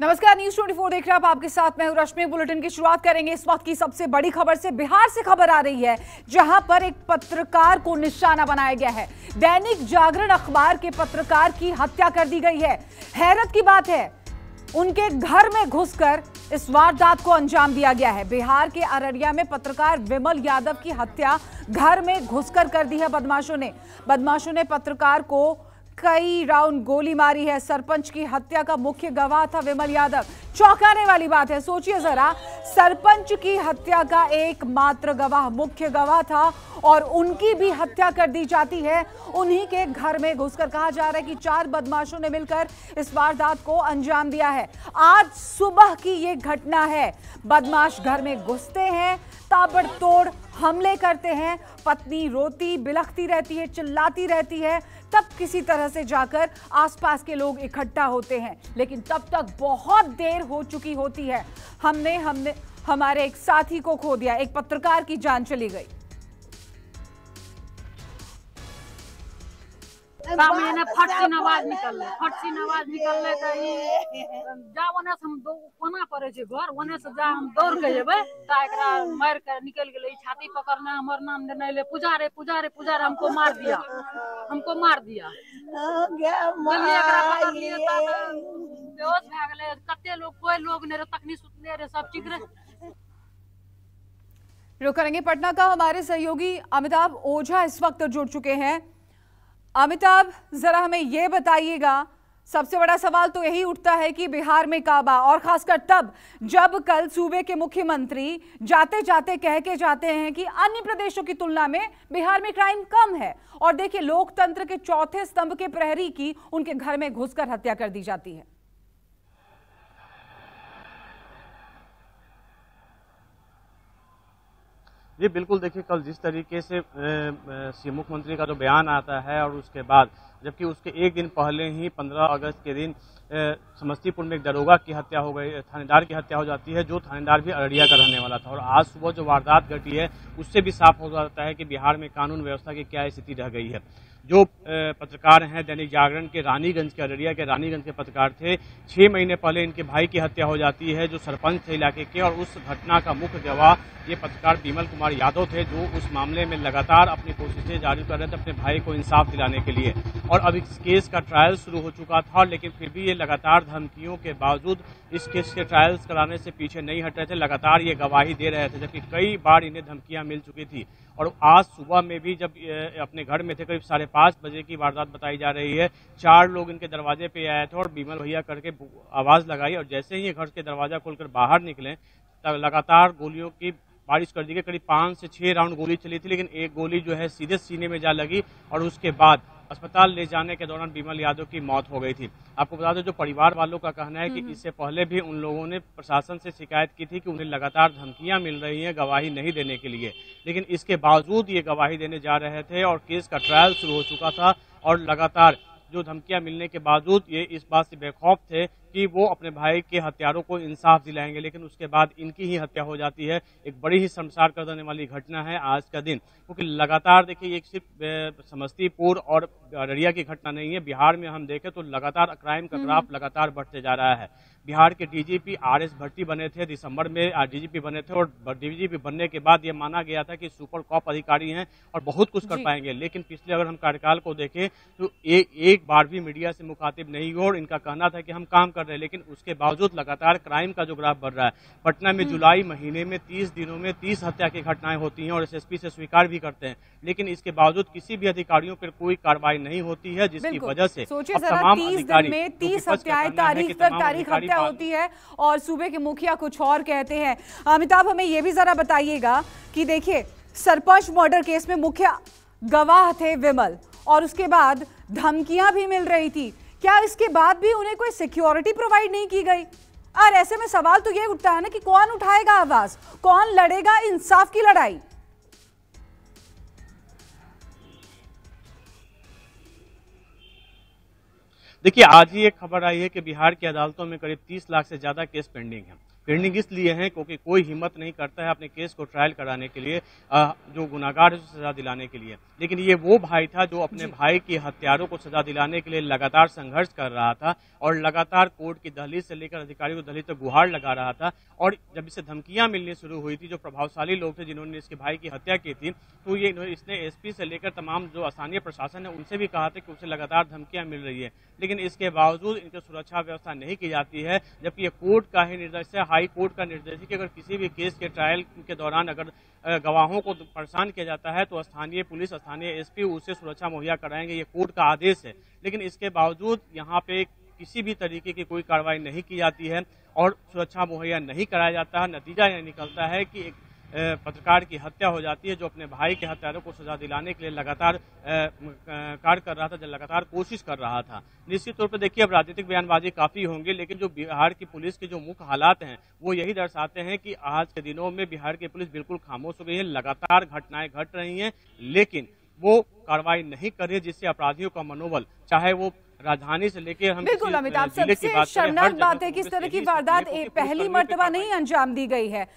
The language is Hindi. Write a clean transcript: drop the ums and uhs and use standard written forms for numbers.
नमस्कार, न्यूज़ 24 देख रहे हैं आप, आपके साथ मैं हूं रश्मि। बुलेटिन की शुरुआत करेंगे इस वक्त की सबसे बड़ी खबर से। बिहार से खबर आ रही है जहां पर एक पत्रकार को निशाना बनाया गया है। दैनिक जागरण अखबार के पत्रकार की हत्या कर दी गई है। हैरत की बात है, उनके घर में घुसकर इस वारदात को अंजाम दिया गया है। बिहार के अररिया में पत्रकार विमल यादव की हत्या घर में घुसकर कर दी है बदमाशों ने पत्रकार को कई राउंड गोली मारी है। सरपंच की हत्या का मुख्य गवाह था विमल यादव। चौंकाने वाली बात है, सोचिए जरा, सरपंच की हत्या का एकमात्र गवाह मुख्य गवाह था और उनकी भी हत्या कर दी जाती है उन्हीं के घर में घुसकर। कहा जा रहा है कि 4 बदमाशों ने मिलकर इस वारदात को अंजाम दिया है। आज सुबह की ये घटना है। बदमाश घर में घुसते हैं, ताबड़तोड़ हमले करते हैं। पत्नी रोती बिलखती रहती है, चिल्लाती रहती है, तब किसी तरह से जाकर आसपास के लोग इकट्ठा होते हैं, लेकिन तब तक बहुत देर हो चुकी होती है। हमने हमारे एक साथी को खो दिया, एक पत्रकार की जान चली गई। 6 महीने फटसिन आवाज निकल ले त ई जा वने से हम कोना पड़े छे घर, वने से जा हम दौड़ के जेबे त एकरा मार के निकल गेलै। छाती पकड़ना हमर नाम देने ले, पुजारे हमको मार दिया। बल्ले एकरा पकड़ लिए त बेहोश भ गेलै। कते लोग, कोई लोग नै रह, तखनी सुतले रह, सब ठीक रह। रुक करेंगे पटना का हमारे सहयोगी अमिताभ ओझा इस वक्त जुड़ चुके हैं। अमिताभ, जरा हमें ये बताइएगा, सबसे बड़ा सवाल तो यही उठता है कि बिहार में काबा, और खासकर तब जब कल सूबे के मुख्यमंत्री जाते कह के जाते हैं कि अन्य प्रदेशों की तुलना में बिहार में क्राइम कम है, और देखिए लोकतंत्र के चौथे स्तंभ के प्रहरी की उनके घर में घुसकर हत्या कर दी जाती है। जी बिल्कुल, देखिए कल जिस तरीके से मुख्यमंत्री का जो बयान आता है और उसके बाद, जबकि उसके एक दिन पहले ही 15 अगस्त के दिन समस्तीपुर में एक दरोगा की हत्या हो गई, थानेदार की हत्या हो जाती है, जो थानेदार भी अररिया का रहने वाला था। और आज सुबह जो वारदात घटी है उससे भी साफ हो जाता है कि बिहार में कानून व्यवस्था की क्या स्थिति रह गई है। जो पत्रकार हैं दैनिक जागरण के रानीगंज के, अररिया के रानीगंज के पत्रकार थे, 6 महीने पहले इनके भाई की हत्या हो जाती है जो सरपंच थे इलाके के, और उस घटना का मुख्य गवाह ये पत्रकार विमल कुमार यादव थे, जो उस मामले में लगातार अपनी कोशिशें जारी कर रहे थे अपने भाई को इंसाफ दिलाने के लिए। और अब इस केस का ट्रायल शुरू हो चुका था, लेकिन फिर भी ये लगातार धमकियों के बावजूद इस केस के ट्रायल्स कराने से पीछे नहीं हट रहे थे। लगातार ये गवाही दे रहे थे, जबकि कई बार इन्हें धमकियां मिल चुकी थी। और आज सुबह में भी जब अपने घर में थे, करीब 5:30 बजे की वारदात बताई जा रही है, 4 लोग इनके दरवाजे पे आए थे और विमल भैया करके आवाज लगाई, और जैसे ही ये घर के दरवाजा खोलकर बाहर निकले तब लगातार गोलियों की बारिश कर दी गई। करीब 5 से 6 राउंड गोली चली थी, लेकिन एक गोली जो है सीधे सीने में जा लगी और उसके बाद अस्पताल ले जाने के दौरान विमल यादव की मौत हो गई थी। आपको बता दो, जो परिवार वालों का कहना है कि इससे पहले भी उन लोगों ने प्रशासन से शिकायत की थी कि उन्हें लगातार धमकियां मिल रही हैं गवाही नहीं देने के लिए, लेकिन इसके बावजूद ये गवाही देने जा रहे थे और केस का ट्रायल शुरू हो चुका था। और लगातार जो धमकियां मिलने के बावजूद ये इस बात से बेखौफ थे कि वो अपने भाई के हत्यारों को इंसाफ दिलाएंगे, लेकिन उसके बाद इनकी ही हत्या हो जाती है। एक बड़ी ही शर्मसार कर देने वाली घटना है आज का दिन, क्योंकि लगातार देखिए एक सिर्फ समस्तीपुर और अररिया की घटना नहीं है। बिहार में हम देखें तो लगातार क्राइम का ग्राफ लगातार बढ़ते जा रहा है। बिहार के डीजीपी RS भट्टी बने थे, दिसंबर में डीजीपी बने थे, और डीजीपी बनने के बाद ये माना गया था कि सुपर कॉप अधिकारी हैं और बहुत कुछ कर पाएंगे, लेकिन पिछले अगर हम कार्यकाल को देखें तो एक बार भी मीडिया से मुखातिब नहीं हुआ और इनका कहना था कि हम काम कर रहे हैं, लेकिन उसके बावजूद लगातार क्राइम का जो ग्राफ बढ़ रहा है। पटना में जुलाई महीने में 30 दिनों में 30 हत्या की घटनाएं होती हैं और SSP से स्वीकार भी करते हैं, लेकिन इसके बावजूद किसी भी अधिकारियों पर कोई कार्रवाई नहीं होती है, जिसकी वजह से तमाम अधिकारी में 30 हत्याएं तारीख हत्या होती है और सूबे के मुखिया कुछ और कहते हैं। अमिताभ, हमें यह भी जरा बताइएगा कि देखिए सरपंच मर्डर केस में मुख्य गवाह थे विमल, और उसके बाद धमकियां भी मिल रही थी, क्या इसके बाद भी उन्हें कोई सिक्योरिटी प्रोवाइड नहीं की गई? और ऐसे में सवाल तो ये उठता है ना कि कौन उठाएगा आवाज, कौन लड़ेगा इंसाफ की लड़ाई? देखिए आज ही एक खबर आई है कि बिहार की अदालतों में करीब 30 लाख से ज्यादा केस पेंडिंग है। पेंडिंग इसलिए हैं क्योंकि कोई हिम्मत नहीं करता है अपने केस को ट्रायल कराने के लिए, जो गुनाहगार है उसको सजा दिलाने के लिए। लेकिन ये वो भाई था जो अपने भाई के हत्यारों को सजा दिलाने के लिए लगातार संघर्ष कर रहा था और लगातार कोर्ट की दहलीज से लेकर अधिकारियों को दहलीज तक गुहार लगा रहा था। और जब इसे धमकियां मिलनी शुरू हुई थी, जो प्रभावशाली लोग थे जिन्होंने इसके भाई की हत्या की थी, तो ये इसने एसपी से लेकर तमाम जो स्थानीय प्रशासन है उनसे भी कहा था कि उसे लगातार धमकियां मिल रही है, लेकिन इसके बावजूद इनकी सुरक्षा व्यवस्था नहीं की जाती है। जबकि ये कोर्ट का ही निर्देश है, हाई कोर्ट का निर्देश है कि अगर किसी भी केस के ट्रायल के दौरान अगर गवाहों को परेशान किया जाता है तो स्थानीय पुलिस, स्थानीय एसपी उसे सुरक्षा मुहैया कराएंगे, ये कोर्ट का आदेश है। लेकिन इसके बावजूद यहाँ पे किसी भी तरीके की कोई कार्रवाई नहीं की जाती है और सुरक्षा मुहैया नहीं कराया जाता है। नतीजा यह निकलता है कि एक पत्रकार की हत्या हो जाती है जो अपने भाई के हत्यारों को सजा दिलाने के लिए लगातार कार्य कर रहा था, लगातार कोशिश कर रहा था। निश्चित तौर पर देखिए, अब राजनीतिक बयानबाजी काफी होंगी, लेकिन जो बिहार की पुलिस के जो मुख्य हालात हैं वो यही दर्शाते हैं कि आज के दिनों में बिहार की पुलिस बिल्कुल खामोश हो गई है। लगातार घटनाएं घट रही हैं लेकिन वो कार्रवाई नहीं कर रही, जिससे अपराधियों का मनोबल, चाहे वो राजधानी से लेकर हम बिल्कुल अमिताभ, सबसे शर्मनाक बात है कि इस तरह की वारदात पहली मर्तबा नहीं अंजाम दी गई है।